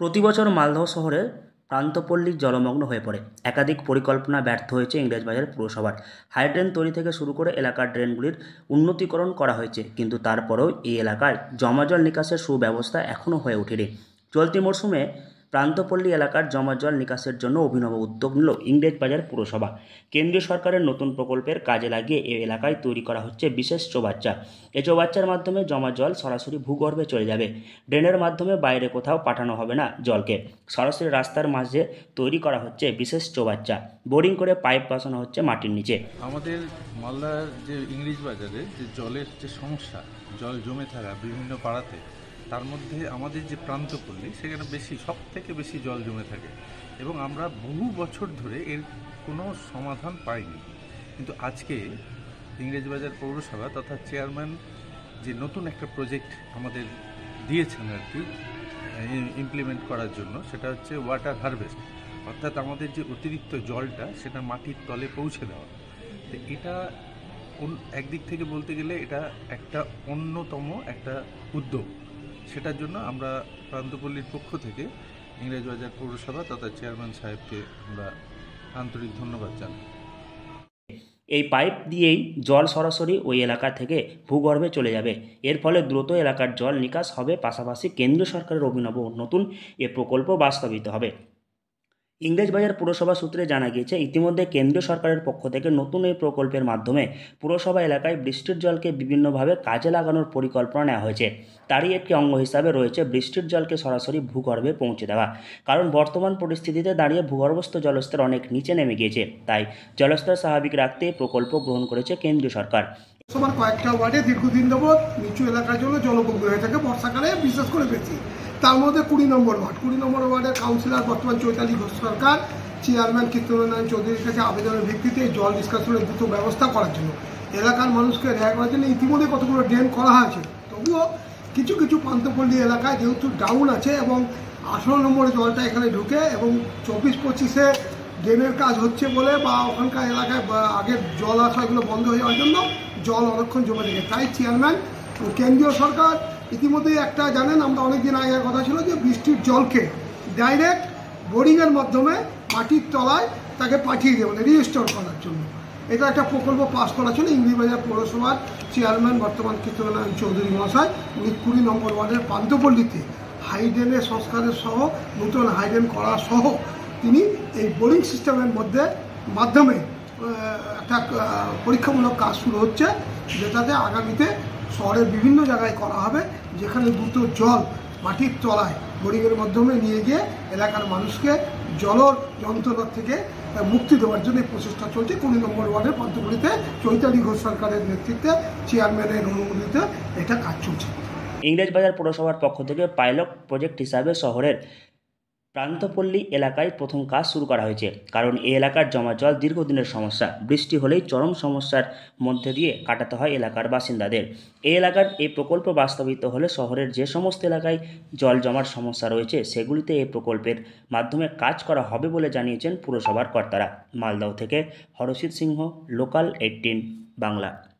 प्रति बछर मालदह शहर प्रान्तपल्ली जलमग्न हो पड़े। एकाधिक परिकल्पना व्यर्थ हो इंगरेजबाजार पौरसभार हाई ड्रेन तैरि थेके शुरू करे एलाकार ड्रेनगुलिर उन्नतिकरण करा होयेछे, किन्तु तारपरेओ एई एलाकाय जमा जल निकाशेर सुव्यवस्था एखोनो हये ओठेनि। चलती मौसुमे प्रान्तपल्ली एलाकार जमा जल निकाशेर जन्य अभिनव उद्योग निल इंगरेजबाजार पौरसभा। केंद्रीय सरकारेर नतून प्रकल्पेर काजे लागिये एई एलाकाय तैरि करा होच्छे विशेष चौबाच्चा। एई चौबाच्चार माध्यमे जमा जल सरासरि भूगर्भे चले जाबे। ड्रेनेर माध्यमे बाइरे कोथाओ पाठानो होबे ना, जलके सरासरि रास्तार माझे तैरि करा होच्छे विशेष चौबाच्चा। बोरिंग करे पाइप बसानो होच्छे माटिर निचे। आमादेर मालदार जे इंगरेजबाजारे जे जलेर जे समस्या, जल जमे थाका बिभिन्न पाड़ाते তার মধ্যে আমাদের যে প্রান্তপল্লী সেখানে বেশি সবথেকে বেশি জল জমে থাকে এবং আমরা বহু বছর ধরে এর কোনো সমাধান পাইনি। কিন্তু আজকে ইংরেজবাজার পৌরসভা তথা চেয়ারম্যান যে নতুন একটা প্রজেক্ট আমাদের দিয়েছেন আর কি ইমপ্লিমেন্ট করার জন্য, সেটা হচ্ছে ওয়াটার হারভেস্ট, অর্থাৎ আমাদের যে অতিরিক্ত জলটা সেটা মাটির তলে পৌঁছে দেওয়া। তো এটা একদিক থেকে বলতে গেলে এটা একটা অন্যতম একটা উদ্যোগ। সেটার জন্য আমরা প্রান্তপল্লীর পক্ষ থেকে ইংরেজবাজার পৌরসভা তথা চেয়ারম্যান সাহেবকে আমরা আন্তরিক ধন্যবাদ জানাই। এই পাইপ দিয়েই জল সরাসরি ওই এলাকা থেকে ভূগর্ভে চলে যাবে। এর ফলে দ্রুত এলাকার জল নিকাশ হবে, পাশাপাশি কেন্দ্র সরকারের অভিনব নতুন এ প্রকল্প বাস্তবায়িত হবে। इंगरेजबाजार पौरसभा सूत्रे जाना गया इतिमध्ये केंद्र सरकार पक्ष नतून एक प्रकल्पर माध्यमे पौरसभा एलाकाय बृष्टिर जल के विभिन्न भावे काजे लागानोर परिकल्पना नेওয়া হয়েছে। तारই एक अंग हिसाब रही है बृष्टिर जल के सरासरि भूगर्भे पहुँचे देवा, कारण बर्तमान परिस्थितिते दाड़िये भूगर्भस्थ जलस्तर अनेक नीचे नेमे गिएछे। ताई जलस्तर स्वाभाविक राखते प्रकल्प ग्रहण करेছে केंद्रीय सरकार। সবার কয়েকটা ওয়ার্ডে দীর্ঘদিন যাবত নিচু এলাকার জন্য জলবন্দি হয়ে থাকে বর্ষাকালে বিশেষ করে বেশি। তার মধ্যে ২০ নম্বর ওয়ার্ডের কাউন্সিলর বর্তমান চৈতালি ঘোষ সরকার চেয়ারম্যান কীর্তনারায়ণ চৌধুরীর কাছে আবেদনের ভিত্তিতে জল নিষ্কাশনের দ্রুত ব্যবস্থা করার জন্য এলাকার মানুষকে রেহাই করার জন্য ইতিমধ্যে কতগুলো ড্রেন করা হয়েছে। তবুও কিছু কিছু প্রান্তপল্লী এলাকায় যেহেতু ডাউন আছে এবং ১৮ নম্বরে জলটা এখানে ঢুকে এবং ২৪-২৫-এ ড্রেনের কাজ হচ্ছে বলে বা ওখানকার এলাকায় আগের জল আসাগুলো বন্ধ হয়ে যাওয়ার জন্য জল অনেকক্ষণ জমে থাকে। তাই চেয়ারম্যান ও কেন্দ্রীয় সরকার ইতিমধ্যে একটা জানেন আমরা অনেক দিন আগে কথা ছিল যে বৃষ্টির জলকে ডাইরেক্ট বোরিংয়ের মাধ্যমে মাটির তলায় তাকে পাঠিয়ে দেবেন রিস্টোর করার জন্য। এটা একটা প্রকল্প পাস করা ছিল ইংরেজবাজার পৌরসভার চেয়ারম্যান বর্তমান কীর্তনারায়ণ চৌধুরী মহাশয়। উনি ২০ নম্বর ওয়ার্ডের প্রান্তপল্লীতে হাইড্রেনের সংস্কারের সহ নতুন হাইড্রেন করা সহ তিনি এই বোরিং সিস্টেমের মধ্যে মাধ্যমে একটা পরীক্ষামূলক কাজ শুরু হচ্ছে, যেটাতে আগামীতে শহরের বিভিন্ন জায়গায় করা হবে যেখানে দ্রুত জল মাটির তলায় বোরিংয়ের মাধ্যমে নিয়ে গিয়ে এলাকার মানুষকে জল যন্ত্রণা থেকে মুক্তি দেওয়ার জন্য এই প্রচেষ্টা চলছে। ২০ নম্বর ওয়ার্ডের প্রান্তগুলিতে চৈতালি ঘোষ সরকারের নেতৃত্বে চেয়ারম্যানের অনুমোদিতে এটা কাজ চলছে। ইংরেজবাজার পৌরসভার পক্ষ থেকে পাইলট প্রজেক্ট হিসাবে শহরের প্রান্তপল্লী এলাকায় প্রথম কাজ শুরু করা হয়েছে, কারণ এই এলাকার জমা জল দীর্ঘদিনের সমস্যা। বৃষ্টি হলেই চরম সমস্যার মধ্যে দিয়ে কাটাতে হয় এলাকার বাসিন্দাদের। এই এলাকার এই প্রকল্প বাস্তবায়িত হলে শহরের যে সমস্ত এলাকায় জল জমার সমস্যা রয়েছে সেগুলিতে এই প্রকল্পের মাধ্যমে কাজ করা হবে বলে জানিয়েছেন পুরসভার কর্তারা। মালদহ থেকে হরজিৎ সিংহ, লোকাল 18 বাংলা।